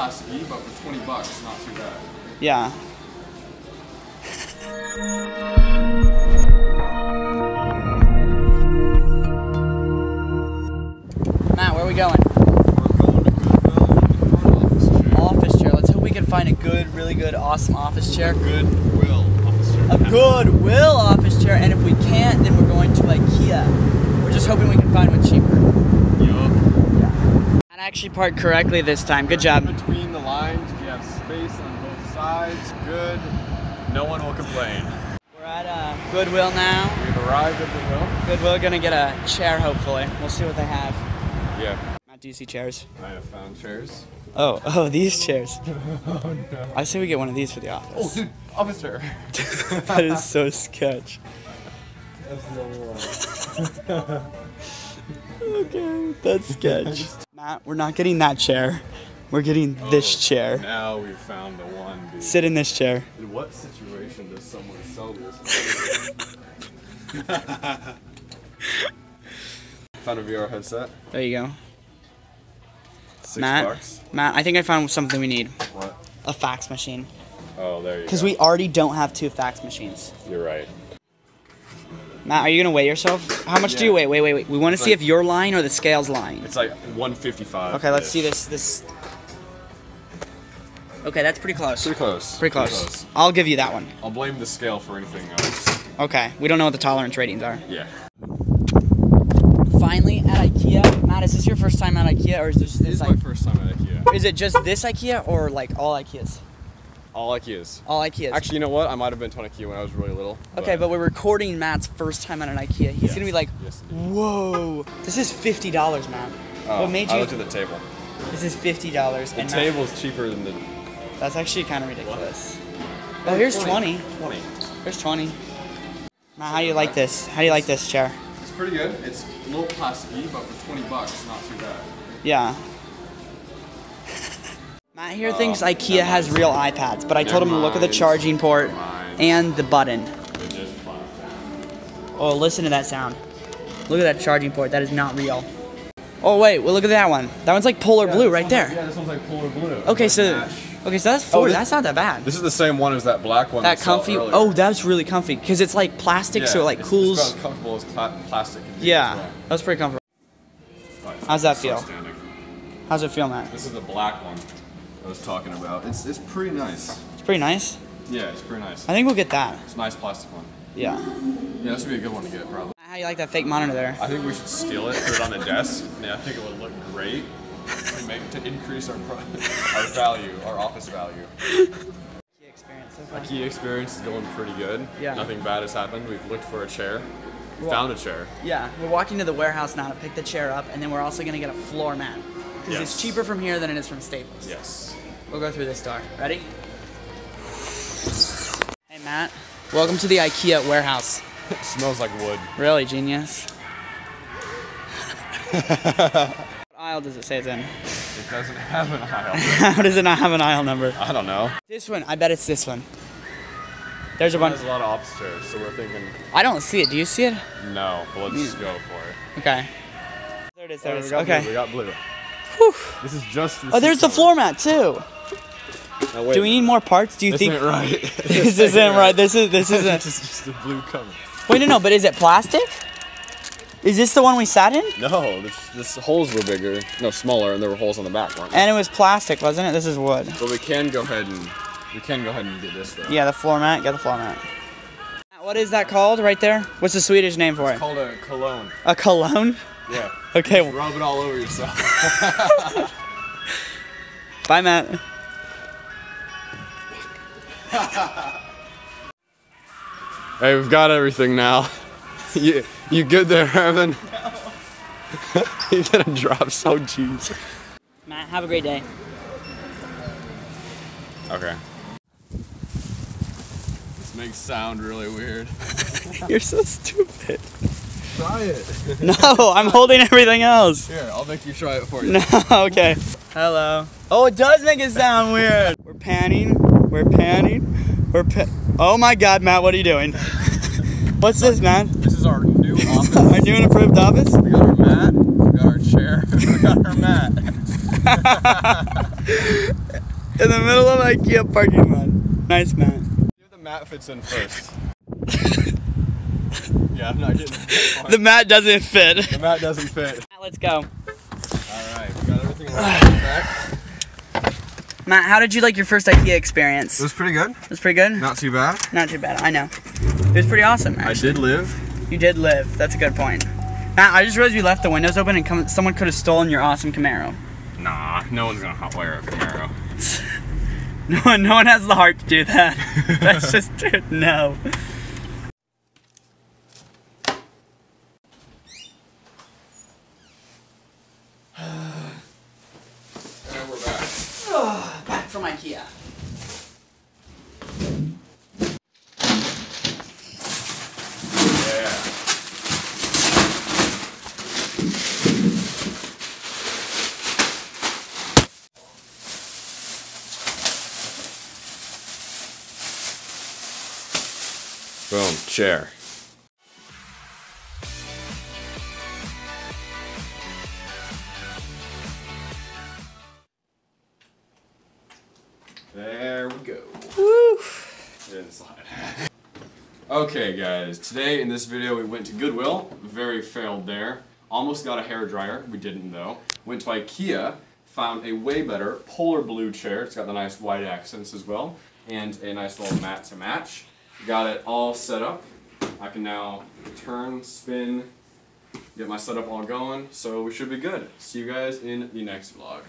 Classic E, but for 20 bucks, not too bad. Yeah. Matt, where are we going? We're going to Goodwill looking for an office chair. Office chair. Let's hope we can find a good, really good, awesome office chair. A Goodwill office chair. A Goodwill office chair, and if we can't, then we're going to Ikea. We're just hoping we can find one cheaper. Yup. Yeah. And I actually parked correctly this time. Good job. Between the lines, we have space on both sides. Good. No one will complain. We're at Goodwill now. We've arrived at Goodwill. Goodwill gonna get a chair, hopefully. We'll see what they have. Yeah. Matt, do you see chairs? I have found chairs. Oh, these chairs. Oh, no. I say we get one of these for the office. Oh, dude, office chair. That is so sketch. Okay, that's sketch. Matt, we're not getting that chair. We're getting this chair. Now we've found the one, dude. Sit in this chair. In what situation does someone sell this? Found a VR headset. There you go. $6. Matt, I think I found something we need. What? A fax machine. Oh, there you go. Because we already don't have 2 fax machines. You're right. Matt, are you gonna weigh yourself? How much do you weigh? Wait. We want to see if you're lying or the scale's lying. It's like 155. Okay, let's see this. Okay, that's pretty close. Pretty close. I'll give you that one. I'll blame the scale for anything else. Okay, we don't know what the tolerance ratings are. Yeah. Finally at Ikea. Matt, is this your first time at Ikea, or is this? This is my first time at Ikea. Is it just this Ikea, or like all Ikeas? All Ikeas. All Ikeas. Actually, you know what? I might have been to an Ikea when I was really little. Okay, but we're recording Matt's first time at an Ikea. He's gonna be like, whoa, this is $50, Matt. Oh, what made you? I looked at the table. This is $50. The table's cheaper than the. That's actually kind of ridiculous. What? Oh, here's 20. Here's 20. Matt, how do you like this? How do you like this chair? It's pretty good. It's a little plasticky, but for 20 bucks, not too bad. Yeah. Matt here thinks Ikea has real iPads, but I told him to look at the charging port and the button. Oh, listen to that sound. Look at that charging port. That is not real. Oh, wait. Well, look at that one. That one's like polar blue right there. Yeah, this one's like polar blue. Okay, so that's 40. That's not that bad. This is the same one as that black one. That comfy. Oh, that's really comfy because it's like plastic, so it like cools. It's about comfortable as plastic. Yeah, that's pretty comfortable. How's that feel? How's it feel, Matt? This is the black one I was talking about. It's pretty nice. It's pretty nice? Yeah, it's pretty nice. I think we'll get that. It's a nice plastic one. Yeah. Yeah, this would be a good one to get, probably. How do you like that fake monitor there? I think we should steal it, put it on the desk. Yeah, I think it would look great to increase our value, our office value. Ikea experience. Our Ikea experience is going pretty good. Yeah. Nothing bad has happened. We've looked for a chair. Found a chair. Yeah, we're walking to the warehouse now to pick the chair up, and then we're also going to get a floor mat. Because it's cheaper from here than it is from Staples. Yes. We'll go through this door. Ready? Hey, Matt. Welcome to the Ikea warehouse. It smells like wood. Really, genius. What aisle does it say it's in? It doesn't have an aisle. How does it not have an aisle number? I don't know. This one. I bet it's this one. There's a bunch. There's a lot of office chairs, so we're thinking. I don't see it. Do you see it? No, but let's just go for it. Okay. There it is. There it is. Okay. We got blue. Whew. This is just. Oh, there's the floor mat too. Now, wait, do we need more parts? Do you think? This isn't right. This isn't right. This isn't. This is just a blue cover. Wait, no, but is it plastic? Is this the one we sat in? No, this holes were bigger, no, smaller, and there were holes on the back, weren't there? And it was plastic, wasn't it? This is wood. But we can go ahead and do this though. Yeah, the floor mat. Get the floor mat. What is that called right there? What's the Swedish name for it? It's called a cologne. A cologne? Yeah. Okay. Just rub it all over yourself. Bye, Matt. Hey, we've got everything now. You good there, Evan? No. You're gonna drop so jeans. Matt, have a great day. Okay. This makes sound really weird. You're so stupid. Try it. No, I'm holding everything else. Here, I'll make you try it for you. No, okay. Hello. Oh, it does make it sound weird. We're panning. We're panning. Oh my God, Matt, what are you doing? What's this, man? This is our new office. Our new and improved office? We got our mat. We got our chair. We got our mat. In the middle of Ikea parking lot. Nice mat. The mat fits in first. Yeah, I'm not getting the mat doesn't fit. The mat doesn't fit. Let's go. Alright, we got everything lined up back. Matt, how did you like your first IKEA experience? It was pretty good. It was pretty good? Not too bad. Not too bad, I know. It was pretty awesome, actually. I did live. You did live. That's a good point. Matt, I just realized you left the windows open and someone could have stolen your awesome Camaro. Nah, no one's gonna hotwire a Camaro. No one has the heart to do that. That's just, dude, no. And we're back. Oh, back from Ikea. Boom, chair. There we go. Woo! Didn't slide. Okay guys, today in this video we went to Goodwill, very failed there. Almost got a hairdryer, we didn't though. Went to Ikea, found a way better polar blue chair, it's got the nice white accents as well, and a nice little mat to match. Got it all set up. I can now turn, spin, get my setup all going, so we should be good. See you guys in the next vlog.